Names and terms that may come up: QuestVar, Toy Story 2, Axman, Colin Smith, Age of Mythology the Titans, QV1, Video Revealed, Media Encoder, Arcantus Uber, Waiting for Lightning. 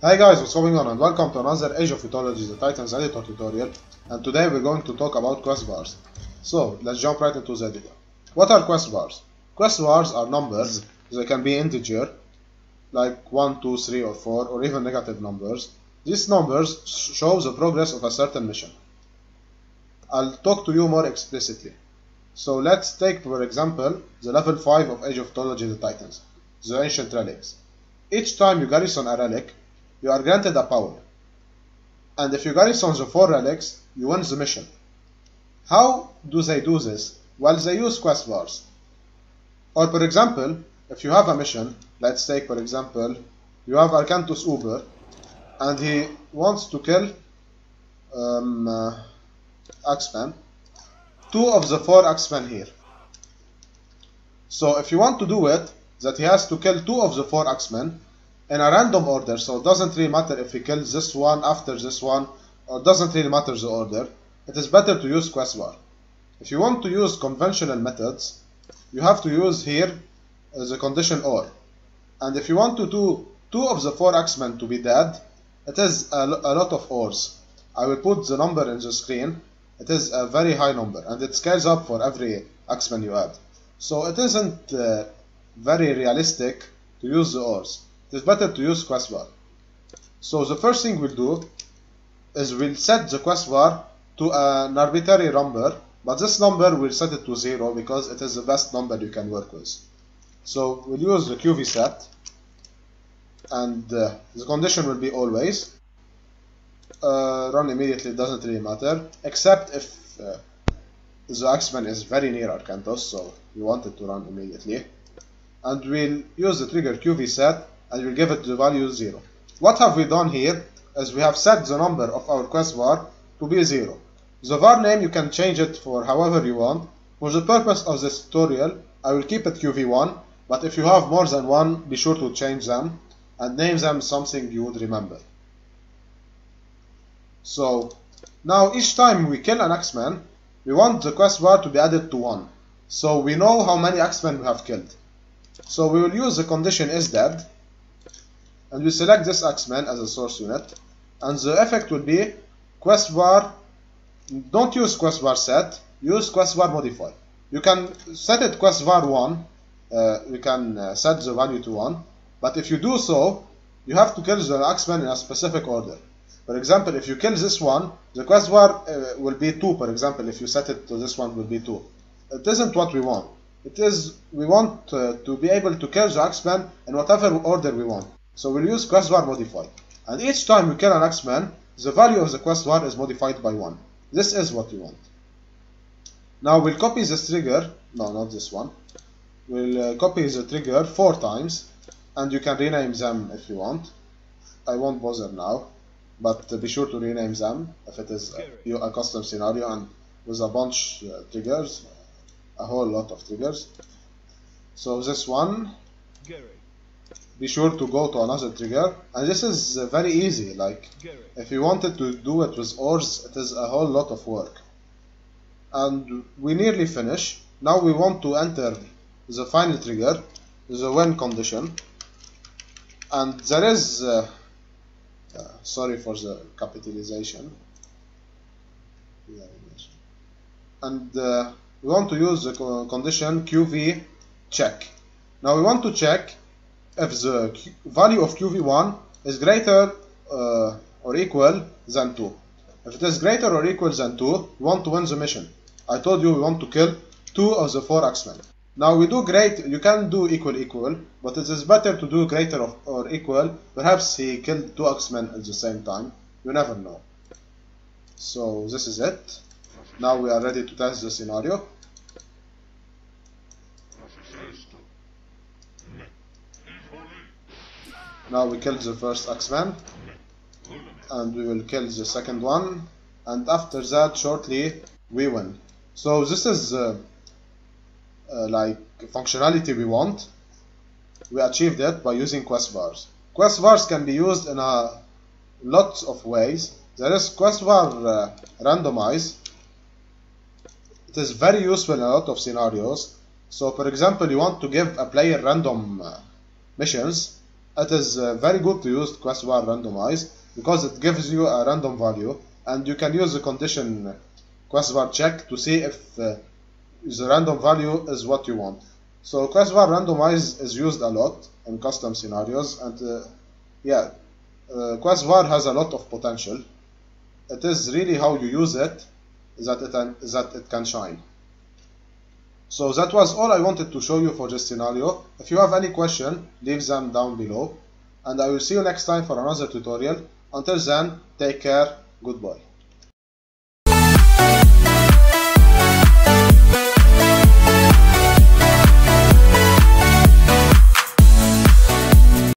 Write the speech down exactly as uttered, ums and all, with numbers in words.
Hi guys, what's going on, and welcome to another Age of Mythology the Titans editor tutorial, and today we're going to talk about QuestVars. So let's jump right into the editor. What are QuestVars? QuestVars are numbers. They can be integer, like one, two, three or four, or even negative numbers. These numbers show the progress of a certain mission. I'll talk to you more explicitly. So let's take for example the level five of Age of Mythology the Titans, the ancient relics. Each time you garrison a relic, you are granted a power, and if you garrison the four relics, you win the mission. How do they do this? Well, they use quest bars. Or for example, if you have a mission, let's take for example, you have Arcantus Uber, and he wants to kill um, uh, Axman, two of the four Axman here. So if you want to do it, that he has to kill two of the four Axmen, in a random order, so it doesn't really matter if he kills this one after this one, or it doesn't really matter the order. It is better to use QuestVar. If you want to use conventional methods, you have to use here uh, the condition OR. And if you want to do two of the four Axmen to be dead, it is a, a lot of ORs. I will put the number in the screen. It is a very high number, and it scales up for every Axmen you add. So it isn't uh, very realistic to use the ORs. It is better to use QuestVar. So the first thing we'll do is we'll set the QuestVar to an arbitrary number, but this number we'll set it to zero because it is the best number you can work with. So we'll use the Q V set, and uh, the condition will be always. Uh, run immediately doesn't really matter, except if uh, the Axman is very near Arcantus, so we want it to run immediately. And we'll use the trigger Q V set, and we'll give it the value zero. What have we done here is we have set the number of our QuestVar to be zero. The var name you can change it for however you want. For the purpose of this tutorial, I will keep it Q V one, but if you have more than one, be sure to change them and name them something you would remember. So now each time we kill an Axman, we want the QuestVar to be added to one, so we know how many Axmen we have killed. So we will use the condition is dead, and we select this Axman as a source unit, and the effect will be QuestVar. Don't use QuestVar set, use QuestVar modify. You can set it QuestVar one, uh, you can uh, set the value to one, but if you do so, you have to kill the Axman in a specific order. For example, if you kill this one, the QuestVar uh, will be two, for example, if you set it to this one will be two. It isn't what we want. It is, we want uh, to be able to kill the Axman in whatever order we want. So we'll use QuestVar modify, and each time we kill an Axman, the value of the QuestVar is modified by one. This is what we want. Now we'll copy this trigger, no, not this one. We'll uh, copy the trigger four times, and you can rename them if you want. I won't bother now, but uh, be sure to rename them if it is a, a custom scenario and with a bunch uh, triggers, a whole lot of triggers. So this one. Be sure to go to another trigger, and this is uh, very easy. Like if you wanted to do it with ORs, it is a whole lot of work, and we nearly finish. Now we want to enter the final trigger, the win condition, and there is uh, uh, sorry for the capitalization, and uh, we want to use the condition Q V check. Now we want to check if the Q value of Q V one is greater uh, or equal than two. If it is greater or equal than two, we want to win the mission. I told you we want to kill two of the four Axmen. Now we do great, you can do equal equal, but it is better to do greater of, or equal. Perhaps he killed two Axmen at the same time. You never know. So this is it. Now we are ready to test the scenario. Now we kill the first Axman, and we will kill the second one, and after that shortly we win. So this is uh, uh, like functionality we want. We achieved it by using QuestVars. QuestVars can be used in a lots of ways. There is QuestVar uh, randomize. It is very useful in a lot of scenarios. So for example, you want to give a player random uh, missions, It is uh, very good to use QuestVar randomize because it gives you a random value, and you can use the condition QuestVar check to see if uh, the random value is what you want. So QuestVar randomize is used a lot in custom scenarios, and uh, yeah, uh, QuestVar has a lot of potential. It is really how you use it that it can, that it can shine. So that was all I wanted to show you for this scenario. If you have any question, leave them down below, and I will see you next time for another tutorial. Until then, take care, goodbye.